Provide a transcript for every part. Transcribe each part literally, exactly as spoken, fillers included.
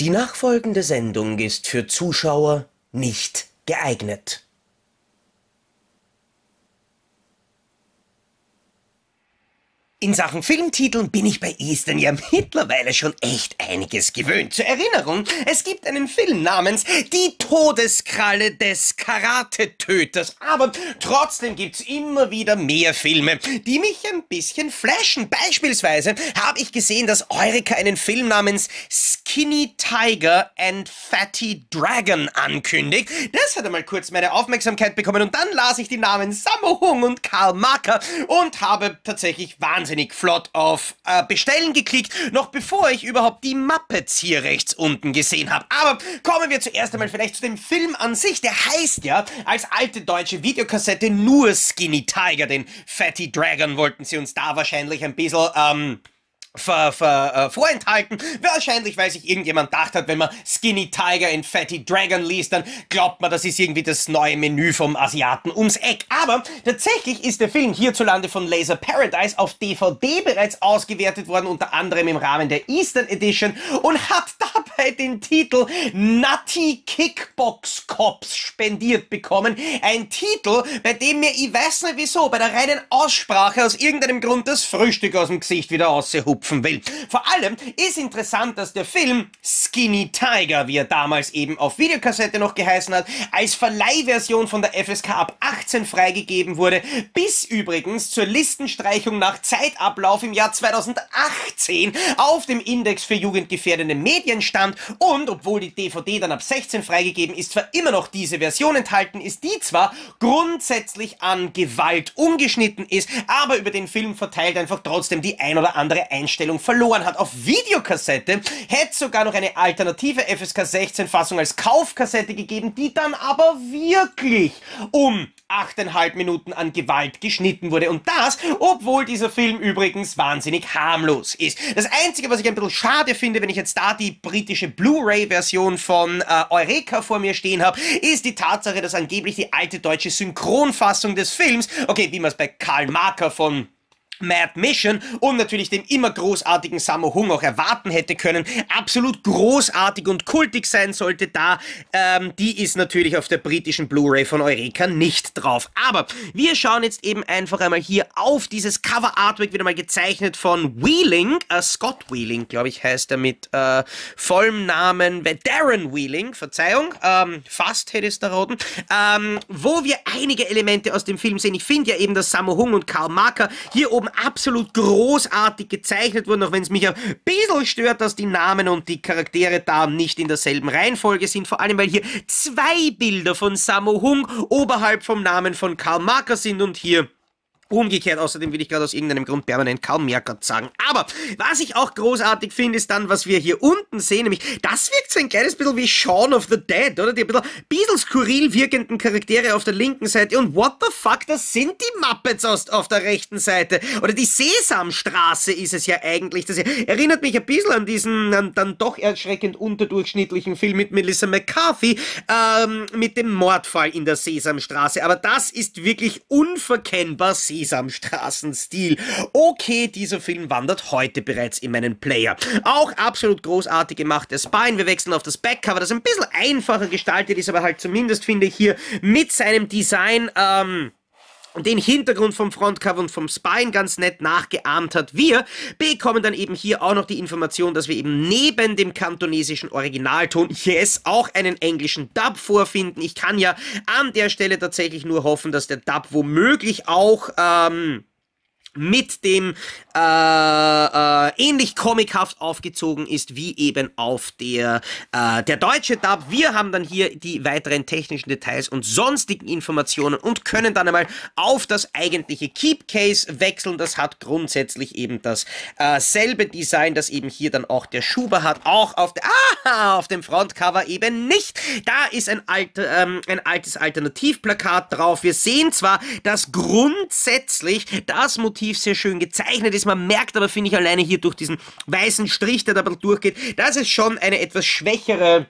Die nachfolgende Sendung ist für Zuschauer nicht geeignet. In Sachen Filmtiteln bin ich bei Eastern ja mittlerweile schon echt einiges gewöhnt. Zur Erinnerung, es gibt einen Film namens Die Todeskralle des Karatetöters. Aber trotzdem gibt's immer wieder mehr Filme, die mich ein bisschen flashen. Beispielsweise habe ich gesehen, dass Eureka einen Film namens Skinny Tiger and Fatty Dragon ankündigt. Das hat einmal kurz meine Aufmerksamkeit bekommen und dann las ich die Namen Sammo Hung und Karl Marker und habe tatsächlich wahnsinnig wahnsinnig flott auf äh, Bestellen geklickt, noch bevor ich überhaupt die Muppets hier rechts unten gesehen habe. Aber kommen wir zuerst einmal vielleicht zu dem Film an sich. Der heißt ja als alte deutsche Videokassette nur Skinny Tiger. Den Fatty Dragon wollten sie uns da wahrscheinlich ein bisschen ähm, Ver, ver, äh, vorenthalten. Wahrscheinlich, weil sich irgendjemand gedacht hat, wenn man Skinny Tiger in Fatty Dragon liest, dann glaubt man, das ist irgendwie das neue Menü vom Asiaten ums Eck. Aber tatsächlich ist der Film hierzulande von Laser Paradise auf D V D bereits ausgewertet worden, unter anderem im Rahmen der Eastern Edition, und hat dabei den Titel Nutty Kickbox Cops spendiert bekommen. Ein Titel, bei dem mir, ich weiß nicht wieso, bei der reinen Aussprache aus irgendeinem Grund das Frühstück aus dem Gesicht wieder aushupft will. Vor allem ist interessant, dass der Film Skinny Tiger, wie er damals eben auf Videokassette noch geheißen hat, als Verleihversion von der F S K ab achtzehn freigegeben wurde, bis übrigens zur Listenstreichung nach Zeitablauf im Jahr zweitausendachtzehn auf dem Index für jugendgefährdende Medien stand, und obwohl die D V D dann ab sechzehn freigegeben ist, zwar immer noch diese Version enthalten ist, die zwar grundsätzlich an Gewalt umgeschnitten ist, aber über den Film verteilt einfach trotzdem die ein oder andere Einstellung verloren hat. Auf Videokassette hätte es sogar noch eine alternative F S K sechzehn Fassung als Kaufkassette gegeben, die dann aber wirklich um achteinhalb Minuten an Gewalt geschnitten wurde. Und das, obwohl dieser Film übrigens wahnsinnig harmlos ist. Das Einzige, was ich ein bisschen schade finde, wenn ich jetzt da die britische Blu-ray-Version von äh, Eureka vor mir stehen habe, ist die Tatsache, dass angeblich die alte deutsche Synchronfassung des Films, okay, wie man es bei Karl Marker von Mad Mission und natürlich dem immer großartigen Sammo Hung auch erwarten hätte können, absolut großartig und kultig sein sollte, da ähm, die ist natürlich auf der britischen Blu-ray von Eureka nicht drauf. Aber wir schauen jetzt eben einfach einmal hier auf dieses Cover-Artwork, wieder mal gezeichnet von Wheeling, äh, Scott Wheeling, glaube ich, heißt er mit äh, vollem Namen, Darren Wheeling, Verzeihung, ähm, fast hätte es da roten, ähm, wo wir einige Elemente aus dem Film sehen. Ich finde ja eben, dass Sammo Hung und Karl Marker hier oben absolut großartig gezeichnet wurden, auch wenn es mich ein bisschen stört, dass die Namen und die Charaktere da nicht in derselben Reihenfolge sind, vor allem weil hier zwei Bilder von Sammo Hung oberhalb vom Namen von Karl Marker sind und hier umgekehrt. Außerdem will ich gerade aus irgendeinem Grund permanent Karl Marker sagen. Aber was ich auch großartig finde, ist dann, was wir hier unten sehen, nämlich, das wirkt so ein kleines bisschen wie Shaun of the Dead, oder? Die bisschen, bisschen skurril wirkenden Charaktere auf der linken Seite und what the fuck, das sind die Muppets aus, auf der rechten Seite. Oder die Sesamstraße ist es ja eigentlich. Das erinnert mich ein bisschen an diesen an, dann doch erschreckend unterdurchschnittlichen Film mit Melissa McCarthy, ähm, mit dem Mordfall in der Sesamstraße. Aber das ist wirklich unverkennbar Sesamstraßenstil. Okay, dieser Film wandert heute bereits in meinen Player. Auch absolut großartig gemacht, der Spine. Wir wechseln auf das Backcover, das ein bisschen einfacher gestaltet ist, aber halt zumindest, finde ich, hier mit seinem Design ähm den Hintergrund vom Frontcover und vom Spine ganz nett nachgeahmt hat. Wir bekommen dann eben hier auch noch die Information, dass wir eben neben dem kantonesischen Originalton, yes, auch einen englischen Dub vorfinden. Ich kann ja an der Stelle tatsächlich nur hoffen, dass der Dub womöglich auch ähm, mit dem äh, äh, ähnlich comichaft aufgezogen ist, wie eben auf der, äh, der deutsche Dub. Wir haben dann hier die weiteren technischen Details und sonstigen Informationen und können dann einmal auf das eigentliche Keepcase wechseln. Das hat grundsätzlich eben dasselbe äh, Design, das eben hier dann auch der Schuber hat, auch auf, der, ah, auf dem Frontcover eben nicht. Da ist ein, alte, ähm, ein altes Alternativplakat drauf. Wir sehen zwar, dass grundsätzlich das Motiv sehr schön gezeichnet ist. Man merkt aber, finde ich, alleine hier durch diesen weißen Strich, der da durchgeht, dass es schon eine etwas schwächere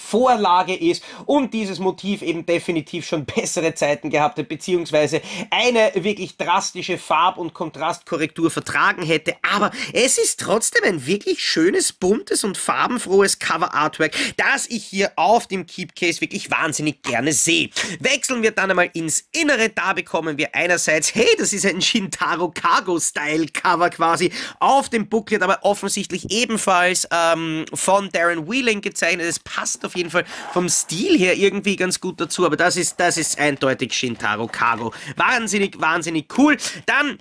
Vorlage ist und dieses Motiv eben definitiv schon bessere Zeiten gehabt hat, beziehungsweise eine wirklich drastische Farb- und Kontrastkorrektur vertragen hätte, aber es ist trotzdem ein wirklich schönes, buntes und farbenfrohes Cover-Artwork, das ich hier auf dem Keepcase wirklich wahnsinnig gerne sehe. Wechseln wir dann einmal ins Innere, da bekommen wir einerseits, hey, das ist ein Shintaro Kago-Style-Cover quasi, auf dem Booklet, aber offensichtlich ebenfalls ähm, von Darren Wheeling gezeichnet, es passt auf jeden Fall vom Stil her irgendwie ganz gut dazu, aber das ist, das ist eindeutig Shintaro Kago. Wahnsinnig, wahnsinnig cool. Dann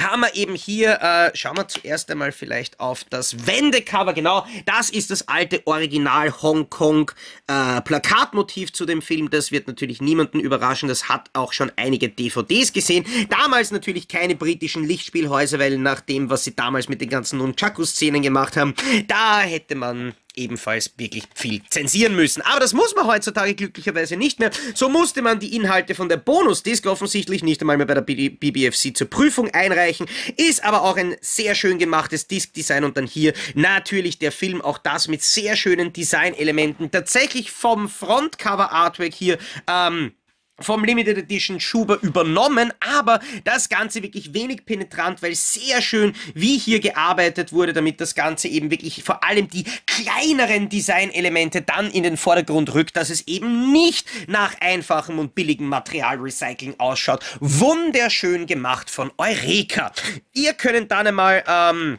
haben wir eben hier, äh, schauen wir zuerst einmal vielleicht auf das Wendecover, genau, das ist das alte Original Hongkong äh, Plakatmotiv zu dem Film, das wird natürlich niemanden überraschen, das hat auch schon einige D V Ds gesehen, damals natürlich keine britischen Lichtspielhäuser, weil nach dem, was sie damals mit den ganzen Nunchaku-Szenen gemacht haben, da hätte man ebenfalls wirklich viel zensieren müssen. Aber das muss man heutzutage glücklicherweise nicht mehr. So musste man die Inhalte von der Bonus-Disc offensichtlich nicht einmal mehr bei der B B F C zur Prüfung einreichen. Ist aber auch ein sehr schön gemachtes Disc-Design und dann hier natürlich der Film, auch das mit sehr schönen Designelementen. Tatsächlich vom Frontcover-Artwork hier, ähm, vom Limited Edition Schuber übernommen, aber das Ganze wirklich wenig penetrant, weil sehr schön, wie hier gearbeitet wurde, damit das Ganze eben wirklich vor allem die kleineren Designelemente dann in den Vordergrund rückt, dass es eben nicht nach einfachem und billigem Materialrecycling ausschaut. Wunderschön gemacht von Eureka. Ihr könnt dann einmal ähm,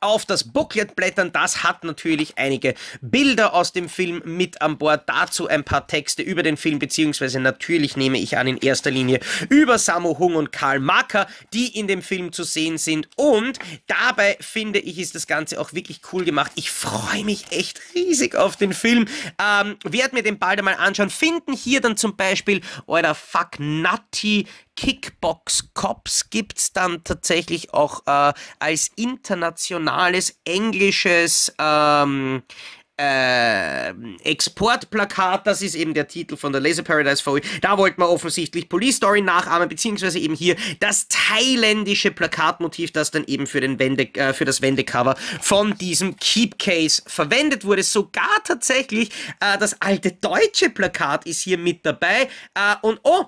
auf das Booklet blättern, das hat natürlich einige Bilder aus dem Film mit an Bord, dazu ein paar Texte über den Film, beziehungsweise natürlich nehme ich an in erster Linie über Sammo Hung und Karl Marker, die in dem Film zu sehen sind und dabei finde ich, ist das Ganze auch wirklich cool gemacht. Ich freue mich echt riesig auf den Film, ähm, werde mir den bald einmal anschauen, finden hier dann zum Beispiel euer Fuck Nutty Kickbox Cops gibt's dann tatsächlich auch äh, als internationales englisches ähm, äh, Exportplakat. Das ist eben der Titel von der Laser Paradise V E. Da wollte man offensichtlich Police Story nachahmen, beziehungsweise eben hier das thailändische Plakatmotiv, das dann eben für, den Wende, äh, für das Wendecover von diesem Keepcase verwendet wurde. Sogar tatsächlich äh, das alte deutsche Plakat ist hier mit dabei. Äh, und oh,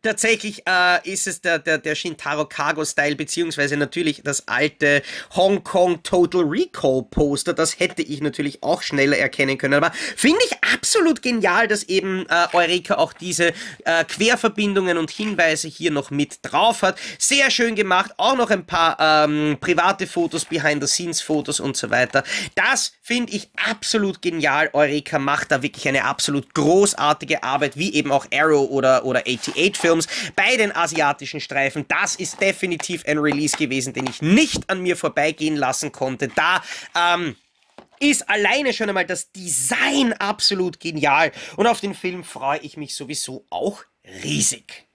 tatsächlich äh, ist es der, der, der Shintaro Kago-Style, beziehungsweise natürlich das alte Hongkong Total Recall Poster. Das hätte ich natürlich auch schneller erkennen können. Aber finde ich absolut genial, dass eben äh, Eureka auch diese äh, Querverbindungen und Hinweise hier noch mit drauf hat. Sehr schön gemacht. Auch noch ein paar ähm, private Fotos, Behind-the-Scenes-Fotos und so weiter. Das finde ich absolut genial. Eureka macht da wirklich eine absolut großartige Arbeit, wie eben auch Arrow oder, oder acht acht für bei den asiatischen Streifen. Das ist definitiv ein Release gewesen, den ich nicht an mir vorbeigehen lassen konnte. Da ähm, ist alleine schon einmal das Design absolut genial und auf den Film freue ich mich sowieso auch riesig.